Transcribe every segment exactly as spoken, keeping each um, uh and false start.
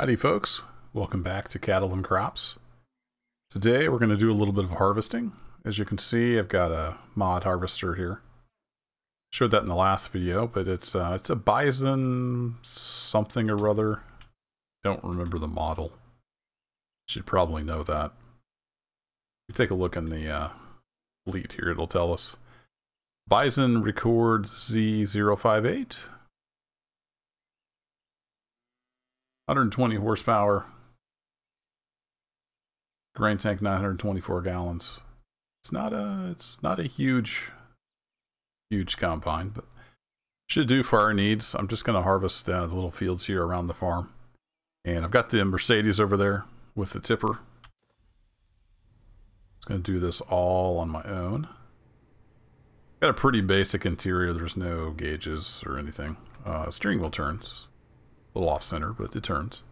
Howdy folks, welcome back to Cattle and Crops. Today we're going to do a little bit of harvesting. As you can see, I've got a mod harvester here. Showed that in the last video, but it's uh, it's a Bison something or other. Don't remember the model. Should probably know that. We take a look in the uh, fleet here, it'll tell us. Bison Record Z zero five eight. one hundred twenty horsepower. Grain tank nine hundred twenty-four gallons. It's not a it's not a huge huge combine, but should do for our needs. I'm just going to harvest uh, the little fields here around the farm. And I've got the Mercedes over there with the tipper. Just going to do this all on my own. Got a pretty basic interior. There's no gauges or anything. Uh, steering wheel turns. A little off-center, but it turns.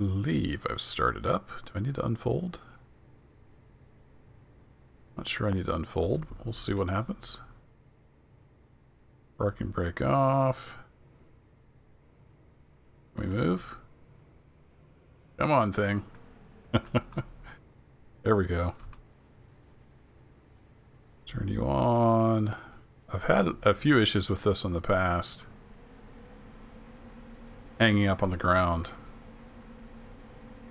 I believe I've started up. Do I need to unfold? Not sure I need to unfold, but we'll see what happens. Parking brake off. Can we move? Come on, thing. There we go. Turn you on. I've had a few issues with this in the past. Hanging up on the ground.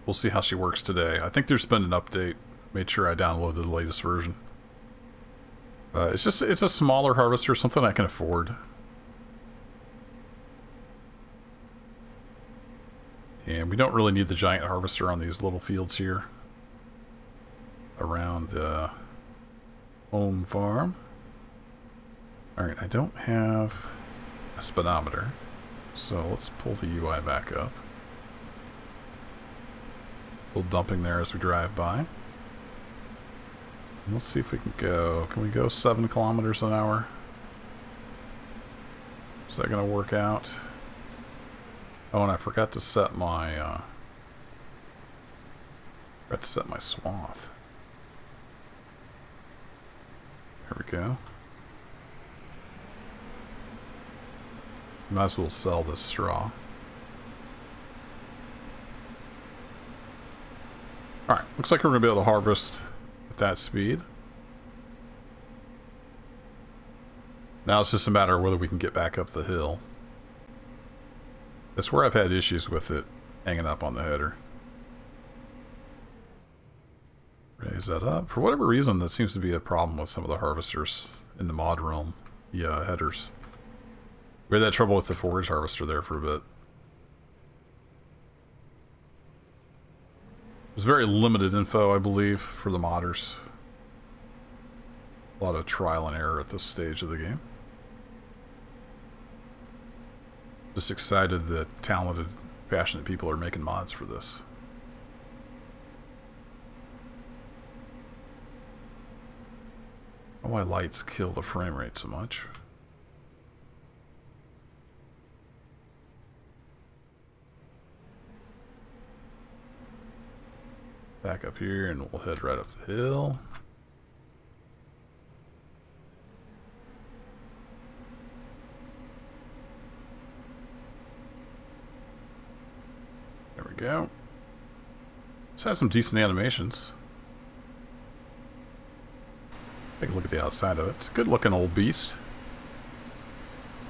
We'll see how she works today. I think there's been an update. Made sure I downloaded the latest version. Uh, it's just, it's a smaller harvester, something I can afford. And we don't really need the giant harvester on these little fields here. Around uh, home farm. Alright, I don't have a speedometer, so let's pull the U I back up. A little dumping there as we drive by. And let's see if we can go. Can we go seven kilometers an hour? Is that going to work out? Oh, and I forgot to set my, uh, forgot to set my swath. There we go. Might as well sell this straw. Alright, looks like we're going to be able to harvest at that speed. Now it's just a matter of whether we can get back up the hill. That's where I've had issues with it hanging up on the header. Raise that up. For whatever reason, that seems to be a problem with some of the harvesters in the mod realm. The uh, headers. We had that trouble with the forage harvester there for a bit. There's very limited info, I believe, for the modders. A lot of trial and error at this stage of the game. Just excited that talented, passionate people are making mods for this. Why lights kill the frame rate so much? Back up here and we'll head right up the hill. There we go. Let's have some decent animations. Take a look at the outside of it. It's a good looking old beast.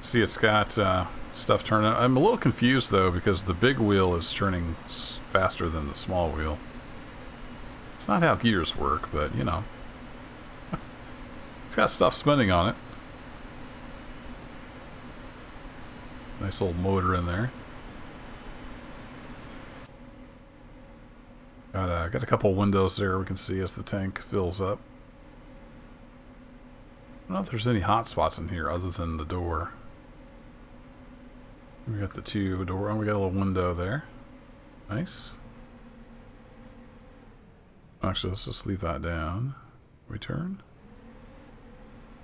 See, it's got uh, stuff turning. I'm a little confused though because the big wheel is turning faster than the small wheel. It's not how gears work, but, you know. It's got stuff spinning on it. Nice old motor in there. Got a, got a couple windows there we can see as the tank fills up. I don't know if there's any hot spots in here other than the door. We got the two door, and we got a little window there. Nice. Actually, let's just leave that down. Return.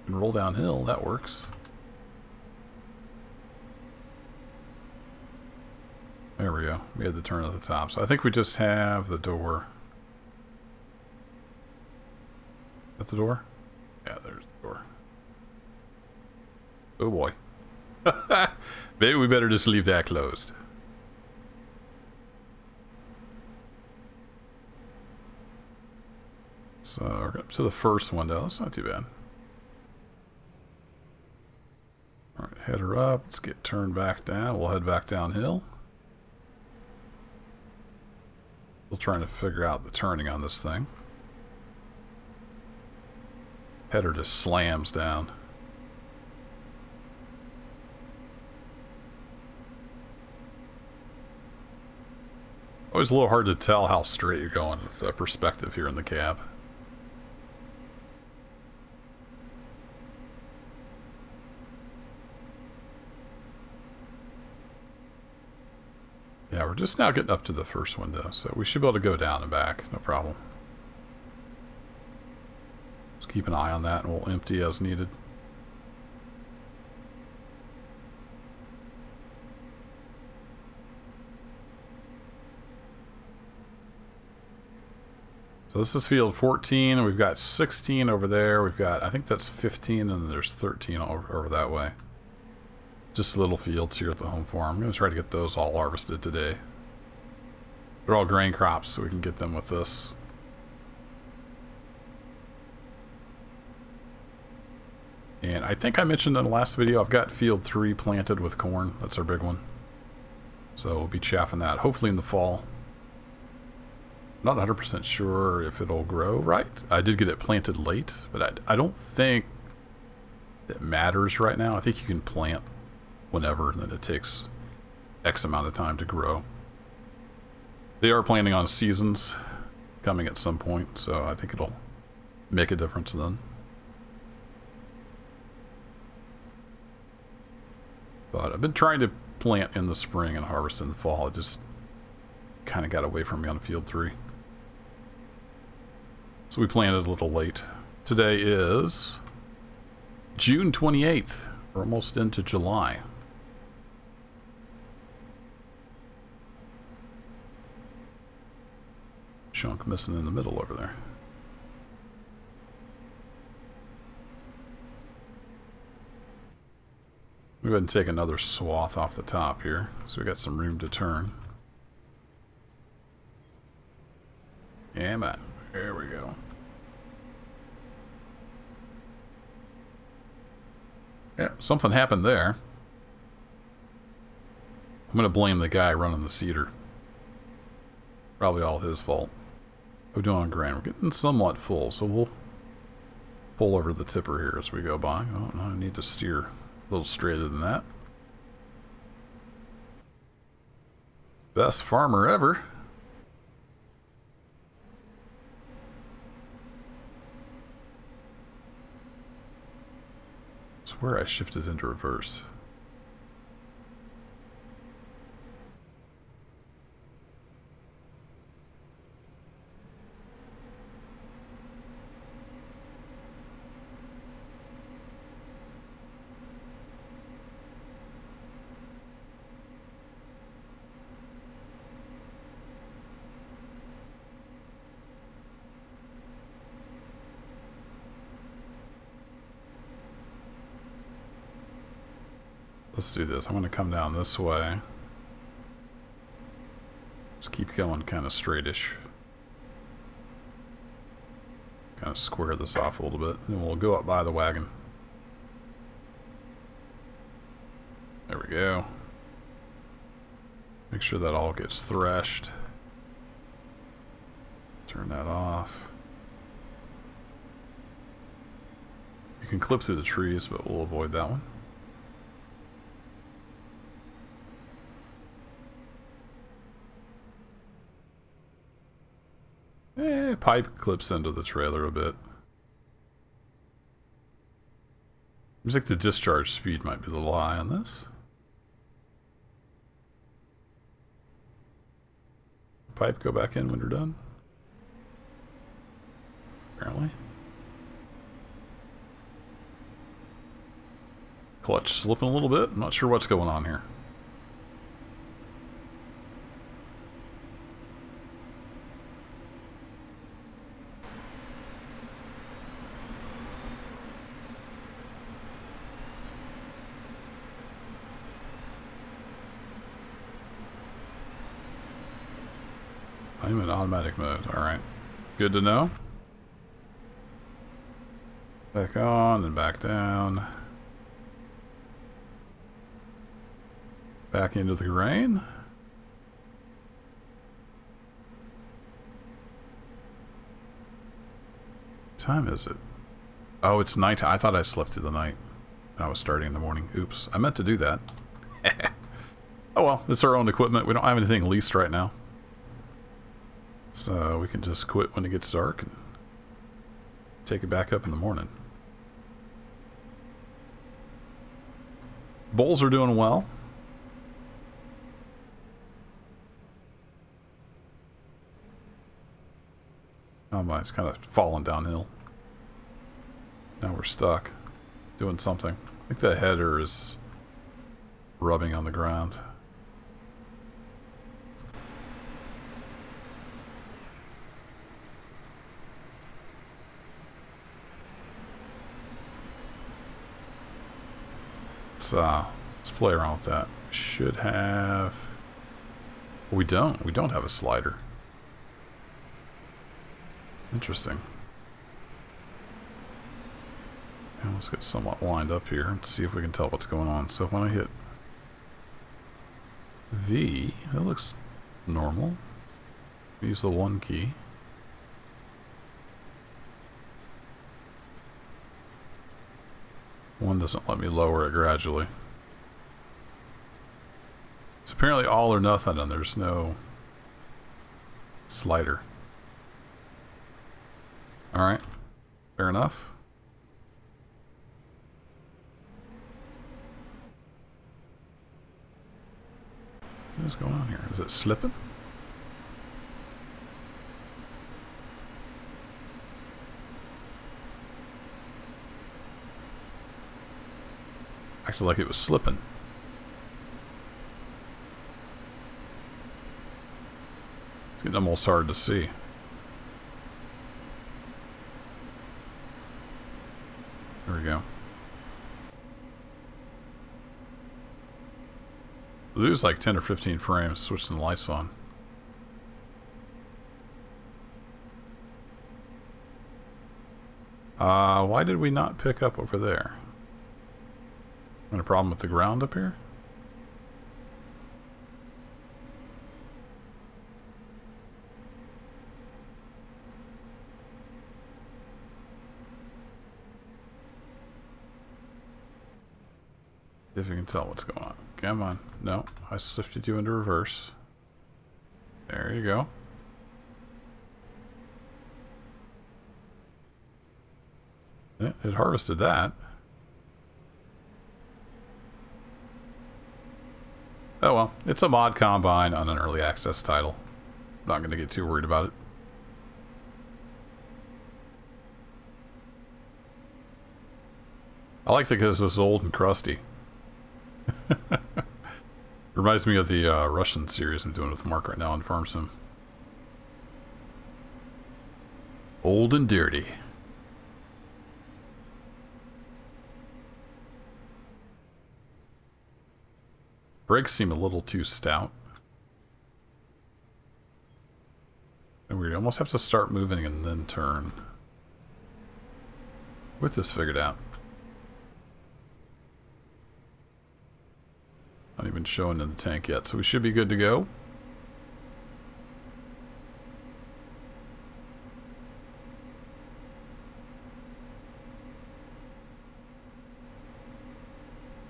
And roll downhill, that works. There we go. We had the turn at the top. So I think we just have the door. Is that the door? Yeah, there's the door. Oh boy. Maybe we better just leave that closed. So we're up to the first one though. That's not too bad. All right, head her up. Let's get turned back down. We'll head back downhill. Still trying to figure out the turning on this thing. Header just slams down. Always a little hard to tell how straight you're going with the perspective here in the cab. Yeah, we're just now getting up to the first window, so we should be able to go down and back, no problem. Just keep an eye on that, and we'll empty as needed. So this is field fourteen, and we've got sixteen over there. We've got, I think that's fifteen, and there's thirteen over, over that way. Just little fields here at the home farm. I'm going to try to get those all harvested today. They're all grain crops, so we can get them with this. And I think I mentioned in the last video, I've got field three planted with corn. That's our big one. So we'll be chaffing that, hopefully in the fall. I'm not one hundred percent sure if it'll grow right. I did get it planted late, but I, I don't think it matters right now. I think you can plant whenever, and then it takes X amount of time to grow. They are planning on seasons coming at some point, so I think it'll make a difference then. But I've been trying to plant in the spring and harvest in the fall. It just kind of got away from me on field three. So we planted a little late. Today is June twenty-eighth. We're almost into July. Chunk missing in the middle over there. We'll go ahead and take another swath off the top here, so we got some room to turn. Yeah, man. There we go. Yeah, something happened there. I'm gonna blame the guy running the seeder. Probably all his fault. We're doing on grain. We're getting somewhat full, so we'll pull over the tipper here as we go by. Oh, no, I need to steer a little straighter than that. Best farmer ever. It's where I shifted into reverse. Let's do this. I'm going to come down this way. Just keep going kind of straightish. Kind of square this off a little bit. And we'll go up by the wagon. There we go. Make sure that all gets threshed. Turn that off. You can clip through the trees, but we'll avoid that one. Eh, pipe clips into the trailer a bit. Seems like the discharge speed might be a little high on this. Pipe go back in when you're done. Apparently. Clutch slipping a little bit. I'm not sure what's going on here. I'm in automatic mode. Alright. Good to know. Back on, then back down. Back into the grain. What time is it? Oh, it's night. I thought I slept through the night. I was starting in the morning. Oops. I meant to do that. Oh well, it's our own equipment. We don't have anything leased right now. So we can just quit when it gets dark and take it back up in the morning. Bulls are doing well. Combine's kind of fallen downhill. Now we're stuck doing something. I think the header is rubbing on the ground. Let's, uh, let's play around with that. We should have... We don't. We don't have a slider. Interesting. And let's get somewhat lined up here and see if we can tell what's going on. So when I hit V, that looks normal. Use the one key. One doesn't let me lower it gradually. It's apparently all or nothing, and there's no slider. Alright, fair enough. What is going on here? Is it slipping? Acted like it was slipping. It's getting almost hard to see. There we go. Lose like ten or fifteen frames, switching the lights on. Uh, why did we not pick up over there? A problem with the ground up here? If you can tell what's going on. Come on. No, I shifted you into reverse. There you go. Yeah, it harvested that. Oh well, it's a mod combine on an early access title. I'm not going to get too worried about it. I like it because it's old and crusty. Reminds me of the uh, Russian series I'm doing with Mark right now on Farm Sim. Old and dirty. Brakes seem a little too stout. And we almost have to start moving and then turn. With this figured out. Not even showing in the tank yet, so we should be good to go.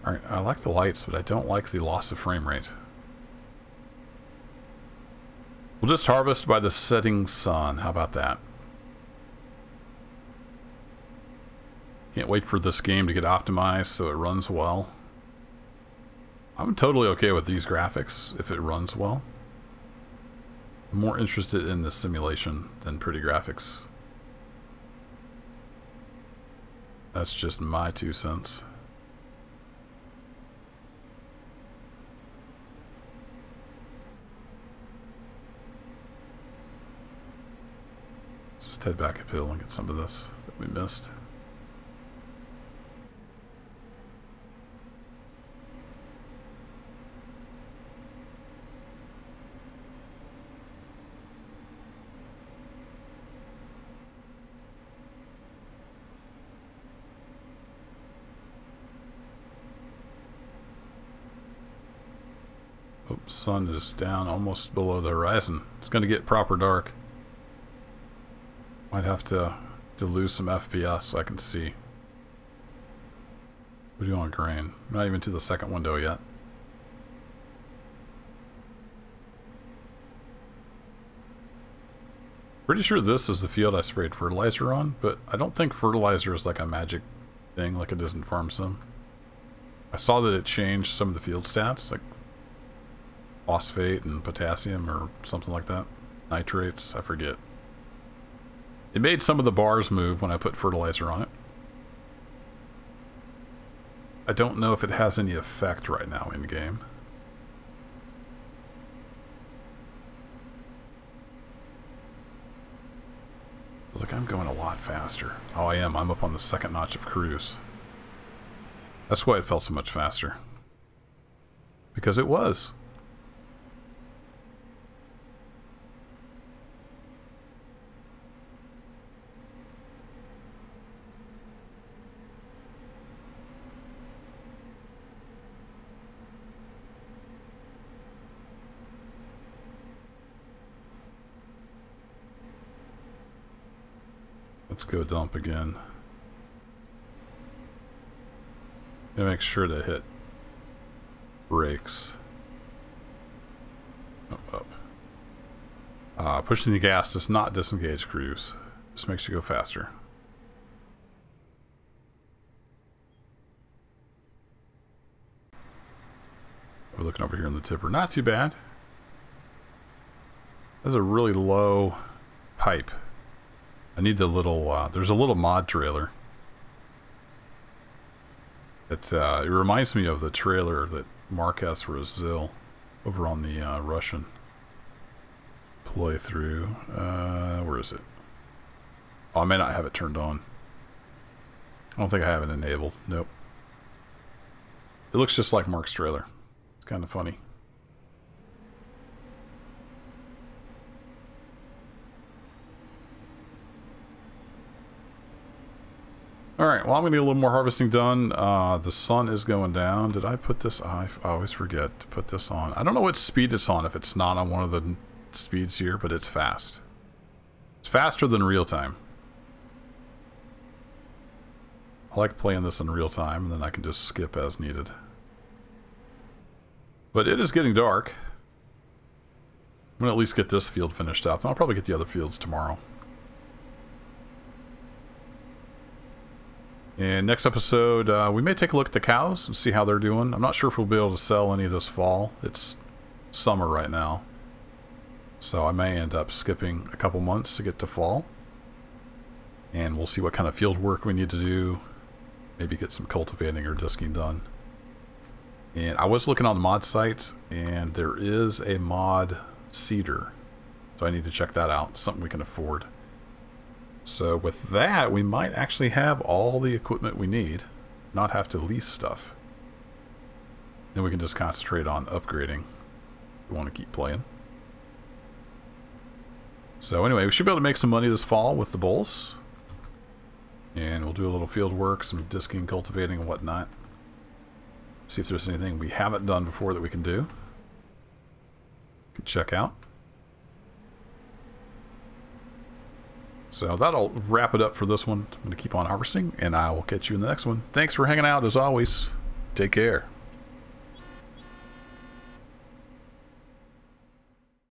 Alright, I like the lights, but I don't like the loss of frame rate. We'll just harvest by the setting sun. How about that? Can't wait for this game to get optimized so it runs well. I'm totally okay with these graphics if it runs well. I'm more interested in the simulation than pretty graphics. That's just my two cents. Head back uphill and get some of this that we missed. Oh, sun is down almost below the horizon. It's going to get proper dark. Might have to, to lose some F P S so I can see. What do you want to grain? I'm not even to the second window yet. Pretty sure this is the field I sprayed fertilizer on, but I don't think fertilizer is like a magic thing like it is in Farm Sim. I saw that it changed some of the field stats, like phosphate and potassium or something like that. Nitrates, I forget. It made some of the bars move when I put fertilizer on it. I don't know if it has any effect right now in game. I was like, I'm going a lot faster. Oh, I am. I'm up on the second notch of cruise. That's why it felt so much faster. Because it was. Let's go dump again. And make sure to hit brakes. Up, up. Uh, pushing the gas does not disengage cruise. Just makes you go faster. We're looking over here in the tipper. Not too bad. That's a really low pipe. I need the little, uh, there's a little mod trailer. It, uh, it reminds me of the trailer that Marques Rozil over on the uh, Russian playthrough. Uh, where is it? Oh, I may not have it turned on. I don't think I have it enabled. Nope. It looks just like Mark's trailer. It's kind of funny. Alright, well I'm going to get a little more harvesting done. Uh, the sun is going down. Did I put this... Oh, I always forget to put this on. I don't know what speed it's on if it's not on one of the speeds here, but it's fast. It's faster than real time. I like playing this in real time, and then I can just skip as needed. But it is getting dark. I'm going to at least get this field finished up. I'll probably get the other fields tomorrow. And next episode, uh, we may take a look at the cows and see how they're doing. I'm not sure if we'll be able to sell any this fall. It's summer right now. So I may end up skipping a couple months to get to fall. And we'll see what kind of field work we need to do. Maybe get some cultivating or disking done. And I was looking on the mod sites, and there is a mod cedar. So I need to check that out. Something we can afford. So with that, we might actually have all the equipment we need, not have to lease stuff. Then we can just concentrate on upgrading if we want to keep playing. So anyway, we should be able to make some money this fall with the bulls. And we'll do a little field work, some disking, cultivating, and whatnot. See if there's anything we haven't done before that we can do. We can check out. So that'll wrap it up for this one. I'm going to keep on harvesting, and I will catch you in the next one. Thanks for hanging out, as always. Take care.